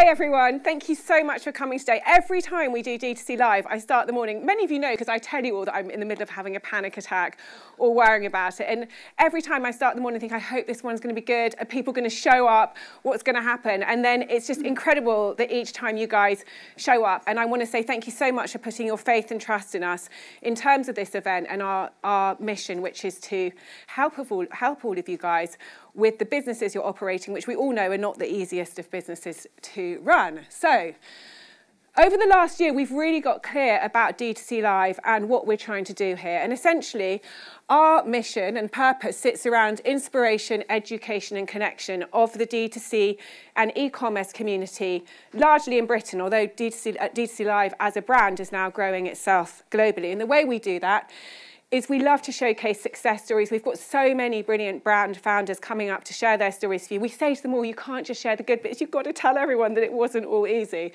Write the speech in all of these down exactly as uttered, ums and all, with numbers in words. Hi everyone, thank you so much for coming today. Every time we do D T C Live, I start the morning. Many of you know, because I tell you all that I'm in the middle of having a panic attack or worrying about it. And every time I start the morning, I think, I hope this one's gonna be good. Are people gonna show up? What's gonna happen? And then it's just incredible that each time you guys show up. And I wanna say thank you so much for putting your faith and trust in us in terms of this event and our, our mission, which is to help all, help all of you guys with the businesses you're operating, which we all know are not the easiest of businesses to run. So, over the last year, we've really got clear about D T C Live and what we're trying to do here. And essentially, our mission and purpose sits around inspiration, education, and connection of the D T C and e-commerce community, largely in Britain, although D T C, D T C Live as a brand is now growing itself globally. And the way we do that is we love to showcase success stories. We've got so many brilliant brand founders coming up to share their stories for you. We say to them all, you can't just share the good bits, you've got to tell everyone that it wasn't all easy.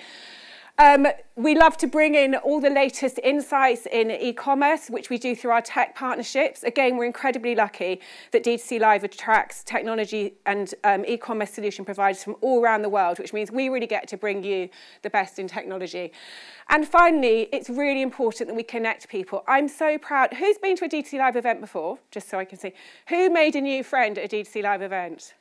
Um, we love to bring in all the latest insights in e-commerce, which we do through our tech partnerships. Again, we're incredibly lucky that D T C Live attracts technology and um, e-commerce solution providers from all around the world, which means we really get to bring you the best in technology. And finally, it's really important that we connect people. I'm so proud. Who's been to a D T C Live event before? Just so I can see. Who made a new friend at a D T C Live event?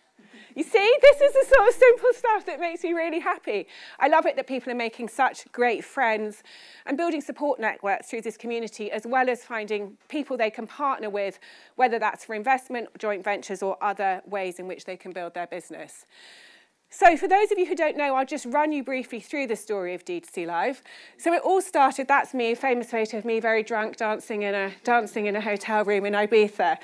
You see, this is the sort of simple stuff that makes me really happy. I love it that people are making such great friends and building support networks through this community, as well as finding people they can partner with, whether that's for investment, joint ventures, or other ways in which they can build their business. So for those of you who don't know, I'll just run you briefly through the story of D T C Live. So it all started, that's me, a famous photo of me, very drunk, dancing in a, dancing in a hotel room in Ibiza.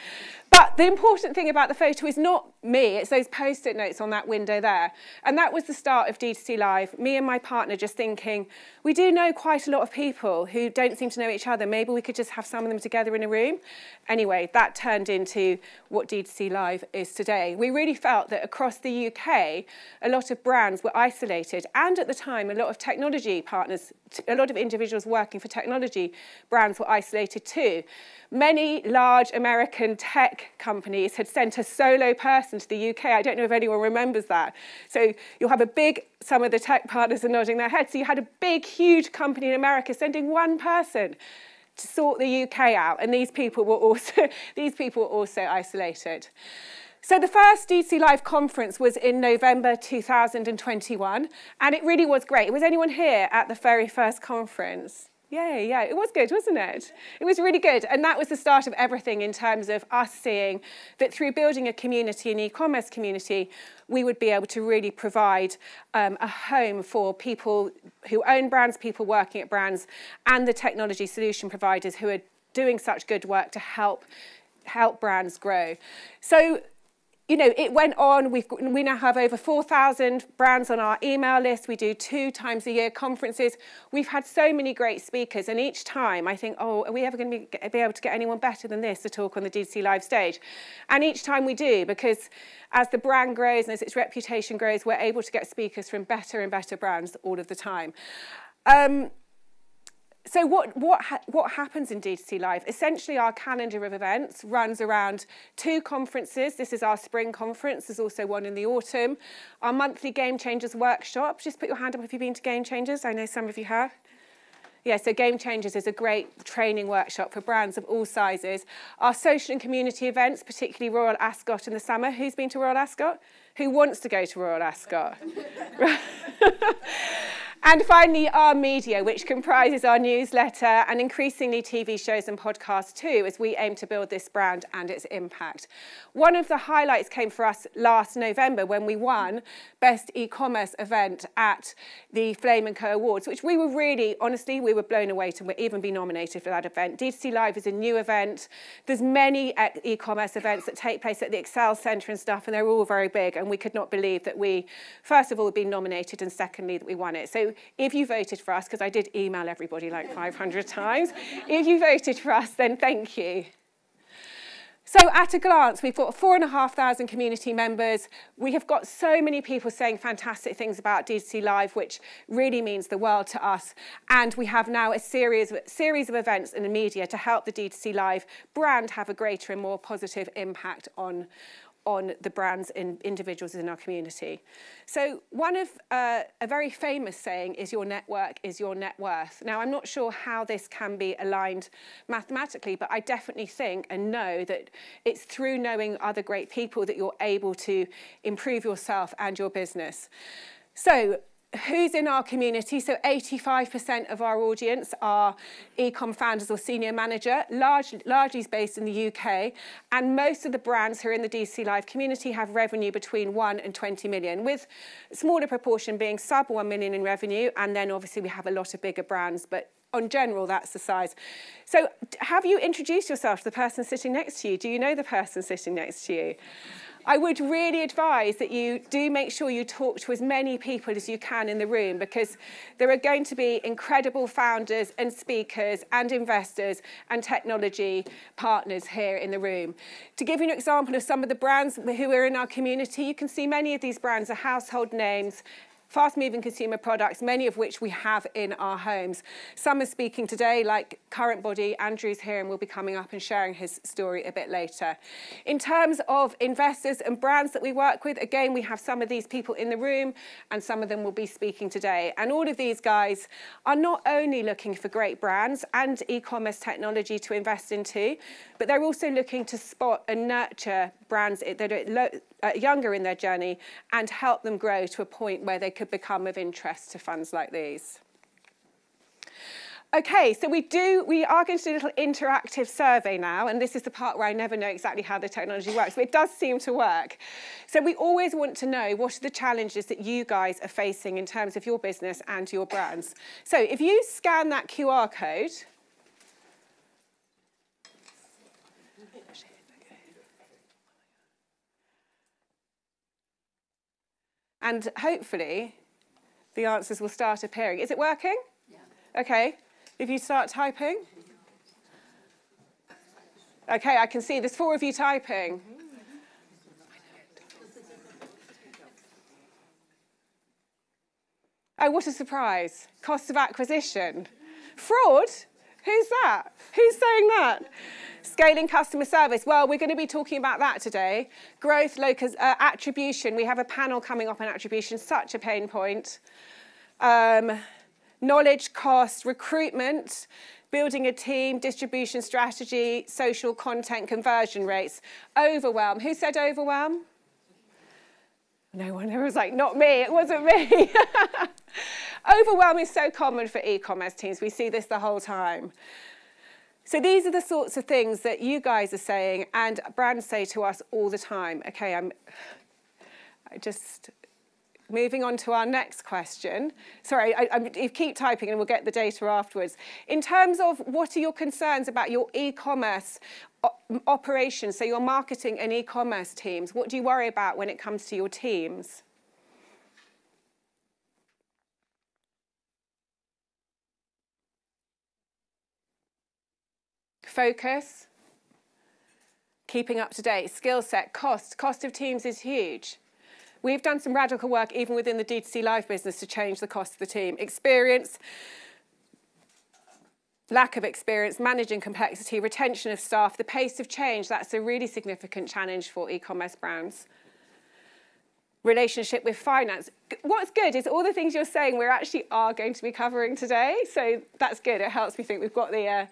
But the important thing about the photo is not me, it's those post-it notes on that window there. And that was the start of D T C Live, me and my partner just thinking, we do know quite a lot of people who don't seem to know each other, maybe we could just have some of them together in a room. Anyway, that turned into what D T C Live is today. We really felt that across the U K, a lot of brands were isolated, and at the time, a lot of technology partners, a lot of individuals working for technology brands were isolated too. Many large American tech companies had sent a solo person to the U K. I don't know if anyone remembers that. So you'll have a big, some of the tech partners are nodding their heads. So you had a big, huge company in America sending one person to sort the U K out. And these people were also, these people were also isolated. So the first D T C Live conference was in November two thousand twenty-one, and it really was great. Was anyone here at the very first conference? Yeah, yeah, it was good, wasn't it? It was really good, and that was the start of everything in terms of us seeing that through building a community, an e-commerce community, we would be able to really provide um, a home for people who own brands, people working at brands, and the technology solution providers who are doing such good work to help, help brands grow. So, you know, it went on. We've, we now have over four thousand brands on our email list. We do two times a year conferences. We've had so many great speakers, and each time I think, oh, are we ever going to be, be able to get anyone better than this to talk on the D T C Live stage? And each time we do, because as the brand grows and as its reputation grows, we're able to get speakers from better and better brands all of the time. Um, So what, what, ha what happens in D T C Live? Essentially, our calendar of events runs around two conferences. This is our spring conference. There's also one in the autumn. Our monthly Gamechangers workshop. Just put your hand up if you've been to Gamechangers. I know some of you have. Yeah, so Gamechangers is a great training workshop for brands of all sizes. Our social and community events, particularly Royal Ascot in the summer. Who's been to Royal Ascot? Who wants to go to Royal Ascot? And finally, our media, which comprises our newsletter and increasingly T V shows and podcasts too, as we aim to build this brand and its impact. One of the highlights came for us last November when we won Best E-commerce Event at the Flame and Co Awards, which we were really, honestly, we were blown away to even be nominated for that event. D T C Live is a new event. There's many e-commerce events that take place at the Excel Centre and stuff, and they're all very big, and we could not believe that we, first of all, had been nominated, and secondly, that we won it. So if you voted for us, because I did email everybody like five hundred times, if you voted for us, then thank you. So at a glance, we've got four and a half thousand community members. We have got so many people saying fantastic things about D T C Live, which really means the world to us. And we have now a series of, series of events in the media to help the D T C Live brand have a greater and more positive impact on on the brands and individuals in our community. So one of uh, a very famous saying is your network is your net worth. Now, I'm not sure how this can be aligned mathematically, but I definitely think and know that it's through knowing other great people that you're able to improve yourself and your business. So who's in our community? So eighty-five percent of our audience are e-com founders or senior manager, large, largely based in the U K. And most of the brands who are in the D T C Live community have revenue between one and twenty million, with smaller proportion being sub one million in revenue. And then obviously we have a lot of bigger brands, but on general, that's the size. So have you introduced yourself to the person sitting next to you? Do you know the person sitting next to you? I would really advise that you do make sure you talk to as many people as you can in the room, because there are going to be incredible founders and speakers and investors and technology partners here in the room. To give you an example of some of the brands who are in our community, you can see many of these brands are household names, fast-moving consumer products, many of which we have in our homes. Some are speaking today, like Current Body. Andrew's here and will be coming up and sharing his story a bit later. In terms of investors and brands that we work with, again, we have some of these people in the room and some of them will be speaking today. And all of these guys are not only looking for great brands and e-commerce technology to invest into, but they're also looking to spot and nurture brands that are low, Uh, younger in their journey and help them grow to a point where they could become of interest to funds like these. Okay, so we do, we are going to do a little interactive survey now, and this is the part where I never know exactly how the technology works, but it does seem to work. So we always want to know what are the challenges that you guys are facing in terms of your business and your brands. So if you scan that Q R code, and hopefully the answers will start appearing. Is it working? Yeah. Okay, if you start typing. Okay, I can see there's four of you typing. Oh, what a surprise. Cost of acquisition. Fraud? Who's that? Who's saying that? Scaling customer service. Well, we're going to be talking about that today. Growth, locus, uh, attribution. We have a panel coming up on attribution, such a pain point. Um, knowledge, cost, recruitment, building a team, distribution strategy, social content, conversion rates. Overwhelm. Who said overwhelm? No one. Everyone's like, not me. It wasn't me. Overwhelm is so common for e-commerce teams. We see this the whole time. So these are the sorts of things that you guys are saying and brands say to us all the time. Okay, I'm just moving on to our next question. Sorry, I, I keep typing and we'll get the data afterwards. In terms of what are your concerns about your e-commerce operations, so your marketing and e-commerce teams, what do you worry about when it comes to your teams? Focus, keeping up to date, skill set, cost. Cost of teams is huge. We've done some radical work even within the D T C Live business to change the cost of the team. Experience, lack of experience, managing complexity, retention of staff, the pace of change. That's a really significant challenge for e-commerce brands. Relationship with finance. What's good is all the things you're saying we actually are going to be covering today. So that's good. It helps me think we've got the... Uh,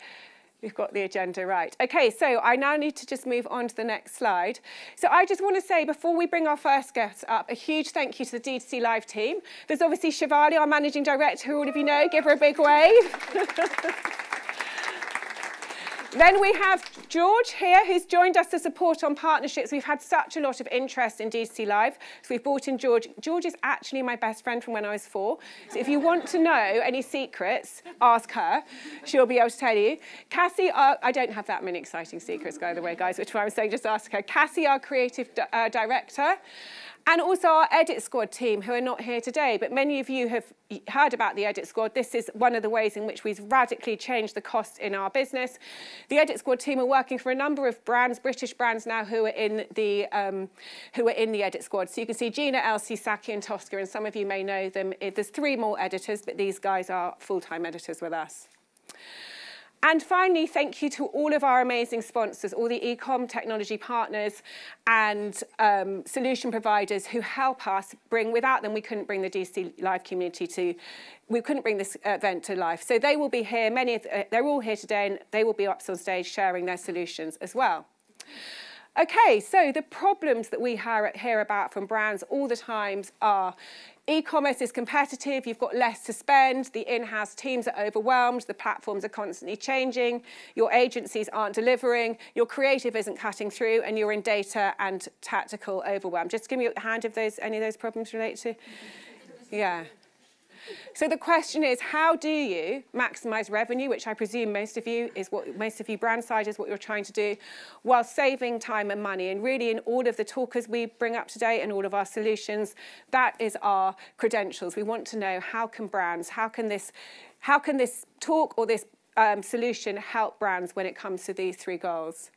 We've got the agenda right. Okay, so I now need to just move on to the next slide. So I just want to say, before we bring our first guest up, a huge thank you to the D T C Live team. There's obviously Shivali, our Managing Director, who all of you know. Give her a big wave. Then we have George here, who's joined us to support on partnerships. We've had such a lot of interest in D T C Live, so we've brought in George. George is actually my best friend from when I was four. So if you want to know any secrets, ask her. She'll be able to tell you. Cassie, our, I don't have that many exciting secrets, by the way, guys, which is why I was saying just ask her. Cassie, our creative uh, director. And also our Edit Squad team, who are not here today, but many of you have heard about the Edit Squad. This is one of the ways in which we've radically changed the cost in our business. The Edit Squad team are working for a number of brands, British brands now, who are in the, um, who are in the Edit Squad. So you can see Gina, Elsie, Sacchi and Tosca, and some of you may know them. There's three more editors, but these guys are full-time editors with us. And finally, thank you to all of our amazing sponsors, all the e-com technology partners and um, solution providers who help us bring, without them, we couldn't bring the D T C Live community to, we couldn't bring this event to life. So they will be here, many of, uh, they're all here today, and they will be up on stage sharing their solutions as well. Okay, so the problems that we hear about from brands all the time are e-commerce is competitive, you've got less to spend, the in-house teams are overwhelmed, the platforms are constantly changing, your agencies aren't delivering, your creative isn't cutting through, and you're in data and tactical overwhelm. Just give me a hand if those, any of those problems relate to, yeah. So the question is, how do you maximise revenue, which I presume most of you is what most of you brand side is what you're trying to do, while saving time and money? And really, in all of the talkers we bring up today and all of our solutions, that is our credentials. We want to know how can brands, how can this, how can this talk or this Um, solution help brands when it comes to these three goals.